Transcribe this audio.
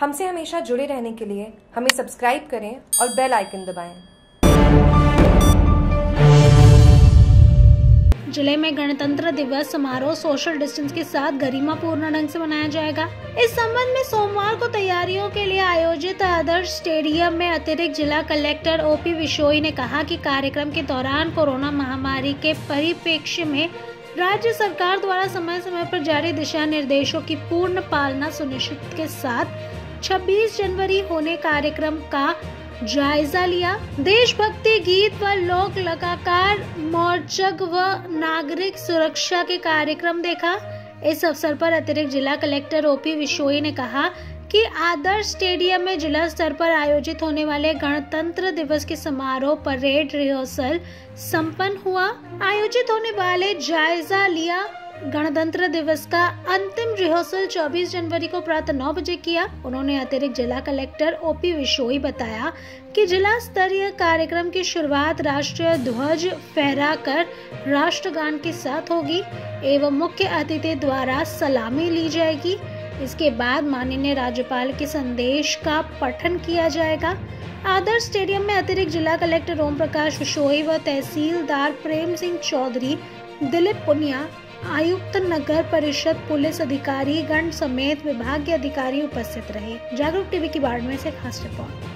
हमसे हमेशा जुड़े रहने के लिए हमें सब्सक्राइब करें और बेल आइकन दबाएं। जिले में गणतंत्र दिवस समारोह सोशल डिस्टेंस के साथ गरिमापूर्ण ढंग से मनाया जाएगा। इस संबंध में सोमवार को तैयारियों के लिए आयोजित आदर्श स्टेडियम में अतिरिक्त जिला कलेक्टर ओपी विश्नोई ने कहा कि कार्यक्रम के दौरान कोरोना महामारी के परिप्रेक्ष्य में राज्य सरकार द्वारा समय समय पर जारी दिशा निर्देशों की पूर्ण पालना सुनिश्चित के साथ 26 जनवरी होने कार्यक्रम का जायजा लिया। देशभक्ति गीत व लोक लगाकार मोर्चक व नागरिक सुरक्षा के कार्यक्रम देखा। इस अवसर पर अतिरिक्त जिला कलेक्टर ओपी विश्नोई ने कहा कि आदर्श स्टेडियम में जिला स्तर पर आयोजित होने वाले गणतंत्र दिवस के समारोह परेड रिहर्सल संपन्न हुआ। आयोजित होने वाले जायजा लिया गणतंत्र दिवस का अंतिम रिहर्सल 24 जनवरी को प्रातः 9 बजे किया। उन्होंने अतिरिक्त जिला कलेक्टर ओपी विश्नोई बताया कि जिला स्तरीय कार्यक्रम की शुरुआत राष्ट्रीय ध्वज फहराकर राष्ट्रगान के साथ होगी एवं मुख्य अतिथि द्वारा सलामी ली जाएगी। इसके बाद माननीय राज्यपाल के संदेश का पठन किया जाएगा। आदर्श स्टेडियम में अतिरिक्त जिला कलेक्टर ओम प्रकाश विश्नोई व तहसीलदार प्रेम सिंह चौधरी, दिलीप पुनिया, आयुक्त नगर परिषद, पुलिस अधिकारी गण समेत विभाग के अधिकारी उपस्थित रहे। जागरूक टीवी की बाड़मेर से खास रिपोर्ट।